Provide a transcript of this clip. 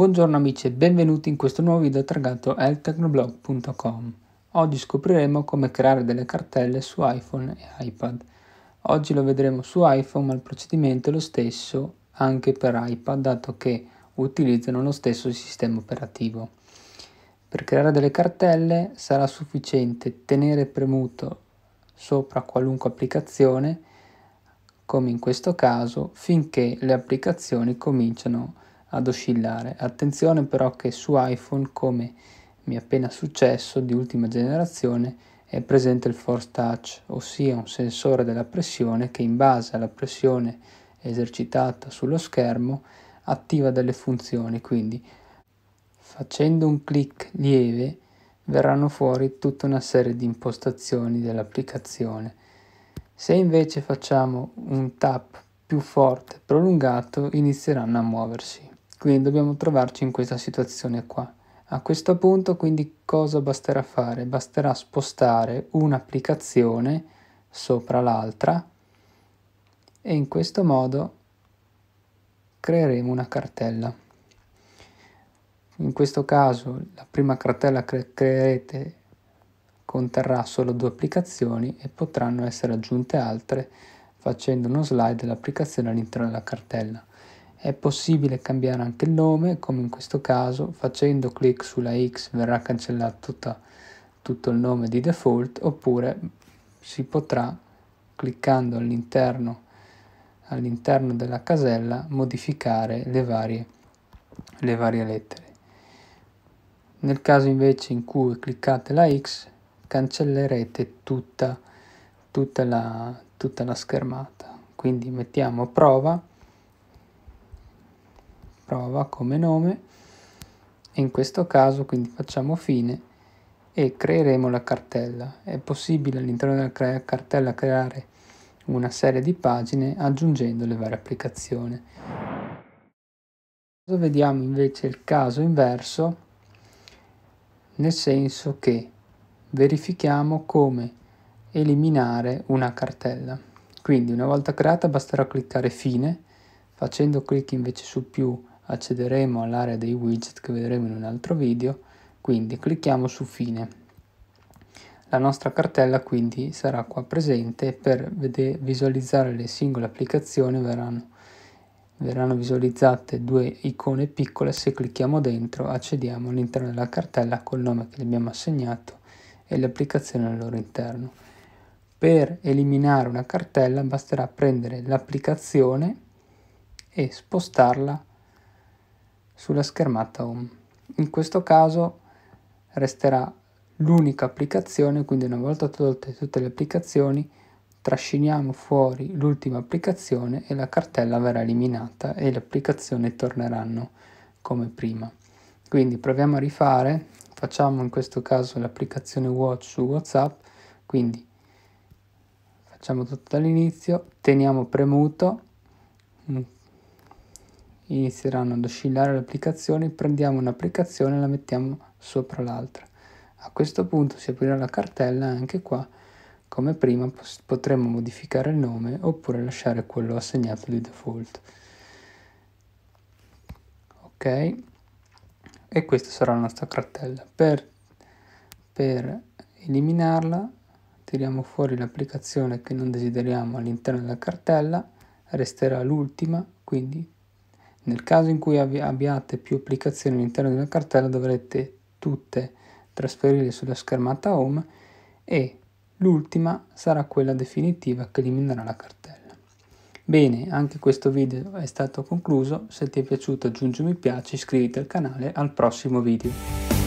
Buongiorno amici e benvenuti in questo nuovo video targato technoblog.com. Oggi scopriremo come creare delle cartelle su iPhone e iPad. Oggi lo vedremo su iPhone, ma il procedimento è lo stesso anche per iPad, dato che utilizzano lo stesso sistema operativo. Per creare delle cartelle sarà sufficiente tenere premuto sopra qualunque applicazione, come in questo caso, finché le applicazioni cominciano ad oscillare. Attenzione però che su iPhone, come mi è appena successo di ultima generazione, è presente il force touch, ossia un sensore della pressione che in base alla pressione esercitata sullo schermo attiva delle funzioni. Quindi facendo un clic lieve verranno fuori tutta una serie di impostazioni dell'applicazione. Se invece facciamo un tap più forte e prolungato, inizieranno a muoversi. Quindi dobbiamo trovarci in questa situazione qua. A questo punto quindi cosa basterà fare? Basterà spostare un'applicazione sopra l'altra e in questo modo creeremo una cartella. In questo caso la prima cartella che creerete conterrà solo due applicazioni e potranno essere aggiunte altre facendo uno slide dell'applicazione all'interno della cartella. È possibile cambiare anche il nome, come in questo caso facendo clic sulla X verrà cancellato tutto il nome di default, oppure si potrà, cliccando all'interno della casella, modificare le varie lettere. Nel caso invece in cui cliccate la X cancellerete tutta la schermata. Quindi mettiamo prova come nome e in questo caso quindi facciamo fine e creeremo la cartella. È possibile all'interno della cartella creare una serie di pagine aggiungendo le varie applicazioni. Vediamo invece il caso inverso, nel senso che verifichiamo come eliminare una cartella. Quindi una volta creata basterà cliccare fine, facendo clic invece su più accederemo all'area dei widget che vedremo in un altro video. Quindi clicchiamo su fine, la nostra cartella quindi sarà qua presente. Per visualizzare le singole applicazioni verranno visualizzate due icone piccole. Se clicchiamo dentro accediamo all'interno della cartella col nome che abbiamo assegnato e le applicazioni al loro interno. Per eliminare una cartella basterà prendere l'applicazione e spostarla sulla schermata home. In questo caso resterà l'unica applicazione, quindi una volta tolte tutte le applicazioni trasciniamo fuori l'ultima applicazione e la cartella verrà eliminata e le applicazioni torneranno come prima. Quindi proviamo a rifare, facciamo in questo caso l'applicazione Watch su WhatsApp, quindi facciamo tutto dall'inizio, teniamo premuto, inizieranno ad oscillare le applicazioni, prendiamo un'applicazione e la mettiamo sopra l'altra. A questo punto si aprirà la cartella e anche qua come prima potremo modificare il nome oppure lasciare quello assegnato di default. Ok, e questa sarà la nostra cartella. Per eliminarla tiriamo fuori l'applicazione che non desideriamo all'interno della cartella, resterà l'ultima. Quindi nel caso in cui abbiate più applicazioni all'interno della cartella dovrete tutte trasferire sulla schermata home e l'ultima sarà quella definitiva che eliminerà la cartella. Bene, anche questo video è stato concluso. Se ti è piaciuto aggiungi un mi piace, iscriviti al canale, al prossimo video.